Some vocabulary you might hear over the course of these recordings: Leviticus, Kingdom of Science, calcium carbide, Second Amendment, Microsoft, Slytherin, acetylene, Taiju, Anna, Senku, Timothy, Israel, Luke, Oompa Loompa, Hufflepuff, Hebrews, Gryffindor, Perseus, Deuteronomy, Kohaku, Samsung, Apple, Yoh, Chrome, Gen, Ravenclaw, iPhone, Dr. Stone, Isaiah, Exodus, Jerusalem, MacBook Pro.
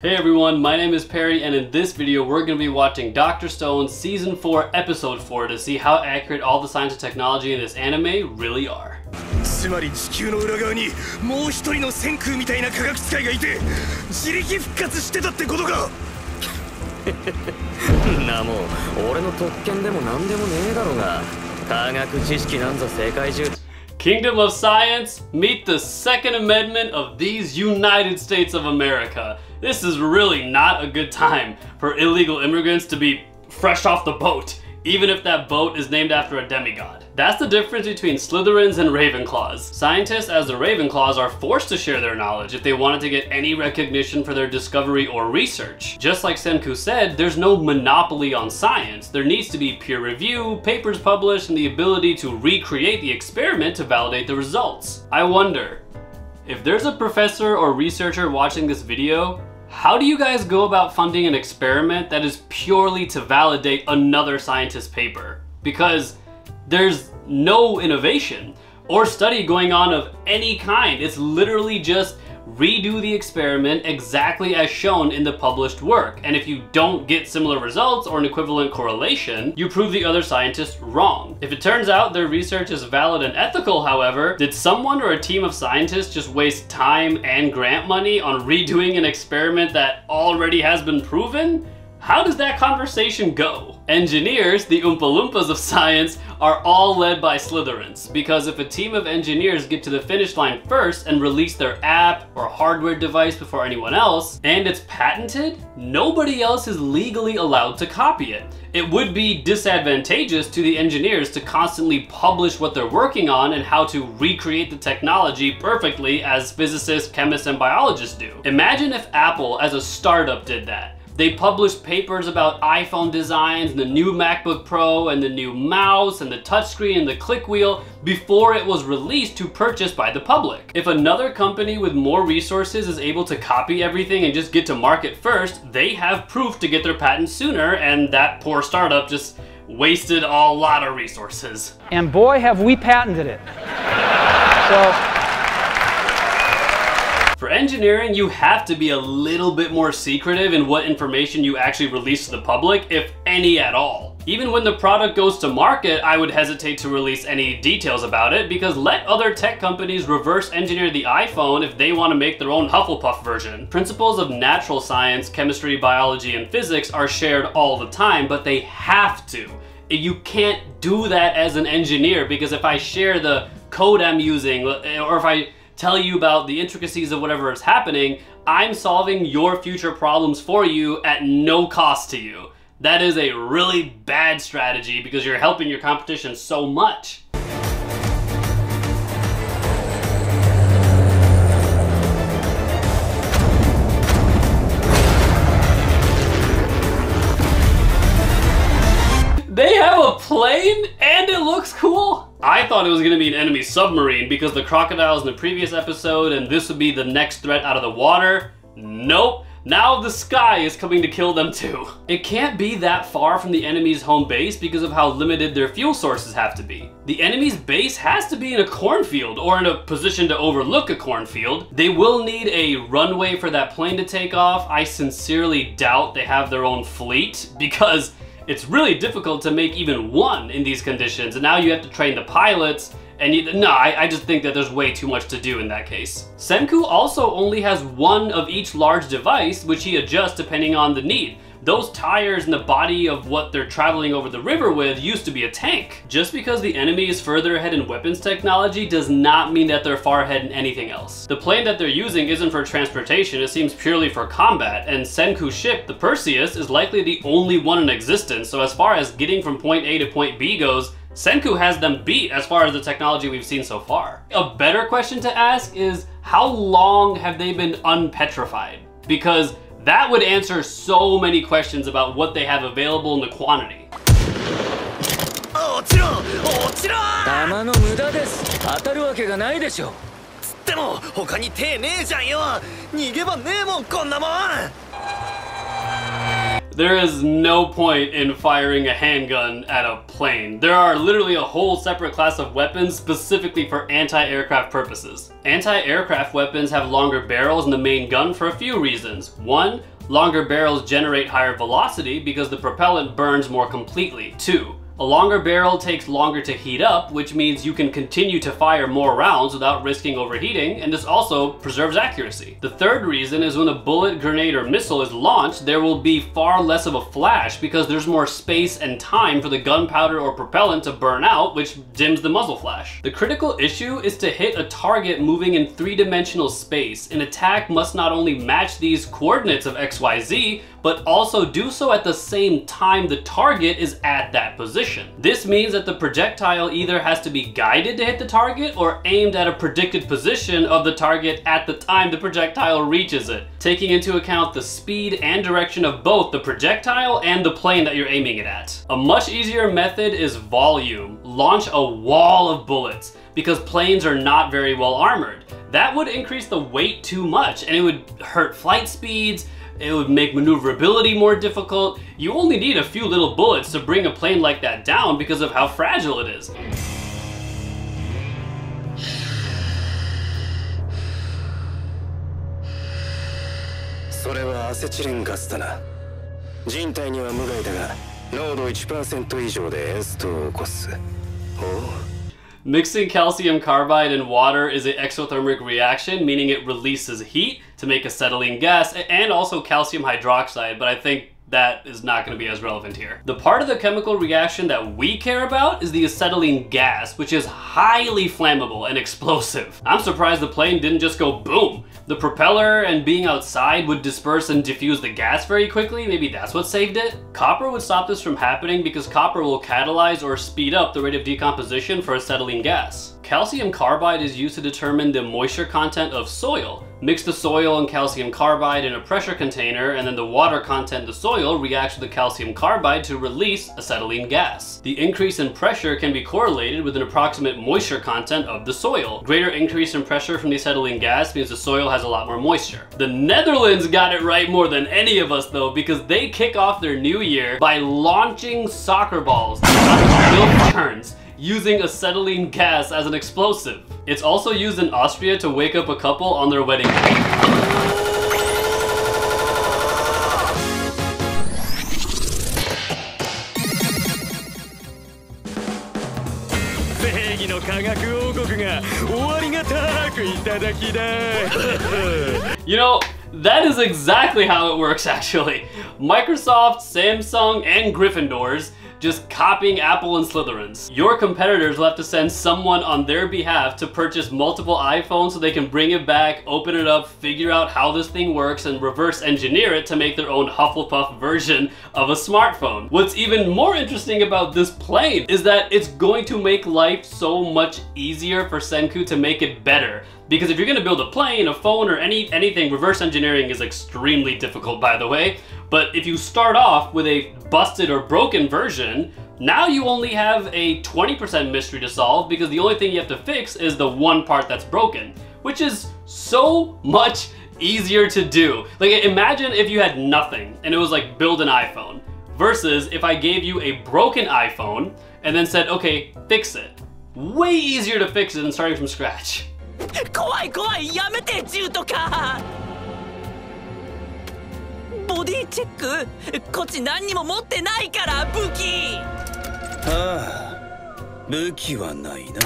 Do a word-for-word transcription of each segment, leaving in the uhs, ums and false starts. Hey everyone, my name is Perry, and in this video we're going to be watching Doctor Stone Season four Episode four to see how accurate all the signs of technology in this anime really are. Kingdom of Science, meet the Second Amendment of these United States of America. This is really not a good time for illegal immigrants to be fresh off the boat, even if that boat is named after a demigod. That's the difference between Slytherins and Ravenclaws. Scientists, as the Ravenclaws, are forced to share their knowledge if they wanted to get any recognition for their discovery or research. Just like Senku said, there's no monopoly on science. There needs to be peer review, papers published, and the ability to recreate the experiment to validate the results. I wonder, if there's a professor or researcher watching this video, how do you guys go about funding an experiment that is purely to validate another scientist's paper? Because there's no innovation or study going on of any kind. It's literally just redo the experiment exactly as shown in the published work. And if you don't get similar results or an equivalent correlation, you prove the other scientist wrong. If it turns out their research is valid and ethical, however, did someone or a team of scientists just waste time and grant money on redoing an experiment that already has been proven? How does that conversation go? Engineers, the Oompa Loompas of science, are all led by Slytherins, because if a team of engineers get to the finish line first and release their app or hardware device before anyone else, and it's patented, nobody else is legally allowed to copy it. It would be disadvantageous to the engineers to constantly publish what they're working on and how to recreate the technology perfectly as physicists, chemists, and biologists do. Imagine if Apple, as a startup, did that. They published papers about iPhone designs, and the new MacBook Pro, and the new mouse, and the touchscreen, and the click wheel before it was released to purchase by the public. If another company with more resources is able to copy everything and just get to market first, they have proof to get their patent sooner, and that poor startup just wasted a lot of resources. And boy, have we patented it. So. For engineering, you have to be a little bit more secretive in what information you actually release to the public, if any at all. Even when the product goes to market, I would hesitate to release any details about it, because let other tech companies reverse engineer the iPhone if they want to make their own Hufflepuff version. Principles of natural science, chemistry, biology, and physics are shared all the time, but they have to. You can't do that as an engineer, because if I share the code I'm using, or if I tell you about the intricacies of whatever is happening, I'm solving your future problems for you at no cost to you. That is a really bad strategy because you're helping your competition so much. They have a plane and it looks cool? I thought it was gonna be an enemy submarine because the crocodiles in the previous episode and this would be the next threat out of the water. Nope. Now the sky is coming to kill them too. It can't be that far from the enemy's home base because of how limited their fuel sources have to be. The enemy's base has to be in a cornfield or in a position to overlook a cornfield. They will need a runway for that plane to take off. I sincerely doubt they have their own fleet because it's really difficult to make even one in these conditions, and now you have to train the pilots, and you, no, I, I just think that there's way too much to do in that case. Senku also only has one of each large device, which he adjusts depending on the need. Those tires and the body of what they're traveling over the river with used to be a tank. Just because the enemy is further ahead in weapons technology does not mean that they're far ahead in anything else. The plane that they're using isn't for transportation, it seems purely for combat, and Senku's ship, the Perseus, is likely the only one in existence, so as far as getting from point A to point B goes, Senku has them beat as far as the technology we've seen so far. A better question to ask is, how long have they been unpetrified? Because that would answer so many questions about what they have available and the quantity. There is no point in firing a handgun at a plane. There are literally a whole separate class of weapons specifically for anti-aircraft purposes. Anti-aircraft weapons have longer barrels than the main gun for a few reasons. One, longer barrels generate higher velocity because the propellant burns more completely. Two, a longer barrel takes longer to heat up, which means you can continue to fire more rounds without risking overheating, and this also preserves accuracy. The third reason is when a bullet, grenade, or missile is launched, there will be far less of a flash because there's more space and time for the gunpowder or propellant to burn out, which dims the muzzle flash. The critical issue is to hit a target moving in three-dimensional space. An attack must not only match these coordinates of X Y Z, but also do so at the same time the target is at that position. This means that the projectile either has to be guided to hit the target or aimed at a predicted position of the target at the time the projectile reaches it, taking into account the speed and direction of both the projectile and the plane that you're aiming it at. A much easier method is volume. Launch a wall of bullets, because planes are not very well armored. That would increase the weight too much, and it would hurt flight speeds, it would make maneuverability more difficult. You only need a few little bullets to bring a plane like that down because of how fragile it is. Mixing calcium carbide and water is an exothermic reaction, meaning it releases heat to make acetylene gas and also calcium hydroxide, but I think that is not going to be as relevant here. The part of the chemical reaction that we care about is the acetylene gas, which is highly flammable and explosive. I'm surprised the plane didn't just go boom. The propeller and being outside would disperse and diffuse the gas very quickly. Maybe that's what saved it. Copper would stop this from happening because copper will catalyze or speed up the rate of decomposition for acetylene gas. Calcium carbide is used to determine the moisture content of soil. Mix the soil and calcium carbide in a pressure container, and then the water content of the soil reacts with the calcium carbide to release acetylene gas. The increase in pressure can be correlated with an approximate moisture content of the soil. Greater increase in pressure from the acetylene gas means the soil has a lot more moisture. The Netherlands got it right more than any of us though, because they kick off their new year by launching soccer balls on milk turns, using acetylene gas as an explosive. It's also used in Austria to wake up a couple on their wedding day. You know, that is exactly how it works actually. Microsoft, Samsung, and Gryffindors just copying Apple and Slytherins. Your competitors will have to send someone on their behalf to purchase multiple iPhones so they can bring it back, open it up, figure out how this thing works, and reverse engineer it to make their own Hufflepuff version of a smartphone. What's even more interesting about this plane is that it's going to make life so much easier for Senku to make it better. Because if you're gonna build a plane, a phone, or any anything, reverse engineering is extremely difficult, by the way. But if you start off with a busted or broken version, now you only have a twenty percent mystery to solve because the only thing you have to fix is the one part that's broken, which is so much easier to do. Like, imagine if you had nothing and it was like, build an iPhone, versus if I gave you a broken iPhone and then said, okay, fix it. Way easier to fix it than starting from scratch. 怖い怖いやめて銃とか ボディチェックこっち何にも持ってないから武器ああ武器はないな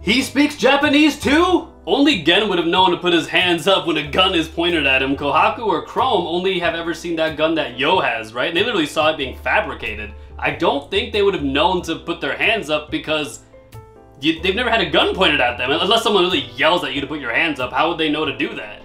He speaks Japanese too? Only Gen would have known to put his hands up when a gun is pointed at him. Kohaku or Chrome only have ever seen that gun that Yoh has, right? They literally saw it being fabricated. I don't think they would have known to put their hands up because You, they've never had a gun pointed at them. Unless someone really yells at you to put your hands up, how would they know to do that?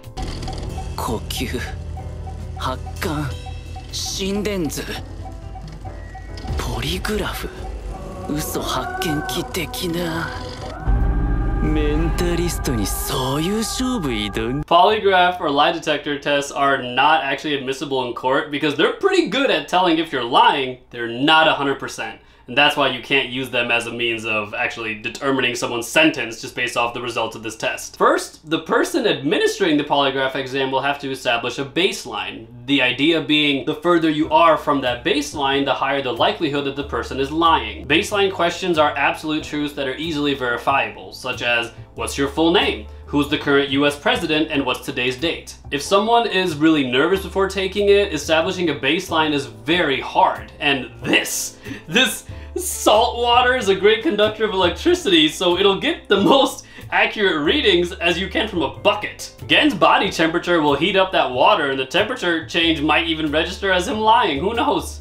Polygraph or lie detector tests are not actually admissible in court because they're pretty good at telling if you're lying. They're not one hundred percent. and that's why you can't use them as a means of actually determining someone's sentence just based off the results of this test. First, the person administering the polygraph exam will have to establish a baseline. The idea being, the further you are from that baseline, the higher the likelihood that the person is lying. Baseline questions are absolute truths that are easily verifiable, such as, what's your full name? Who's the current U S president, and what's today's date? If someone is really nervous before taking it, establishing a baseline is very hard. And this, this salt water is a great conductor of electricity, so it'll get the most accurate readings as you can from a bucket. Gen's body temperature will heat up that water, and the temperature change might even register as him lying, who knows?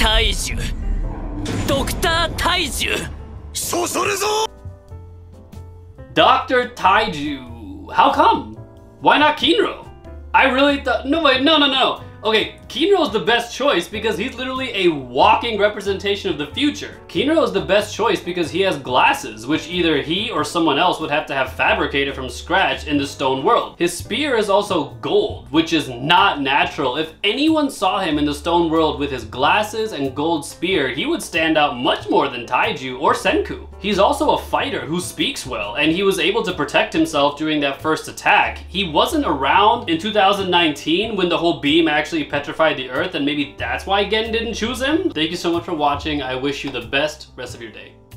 Taiju. Doctor Taiju! Doctor Taiju. How come? Why not Kinro? I really thought... No, wait, no, no, no. Okay, Kinro's the best choice because he's literally a walking representation of the future. Kinro is the best choice because he has glasses, which either he or someone else would have to have fabricated from scratch in the stone world. His spear is also gold, which is not natural. If anyone saw him in the stone world with his glasses and gold spear, he would stand out much more than Taiju or Senku. He's also a fighter who speaks well, and he was able to protect himself during that first attack. He wasn't around in two thousand nineteen when the whole beam action actually petrified the earth, and maybe that's why Gen didn't choose him? Thank you so much for watching. I wish you the best rest of your day.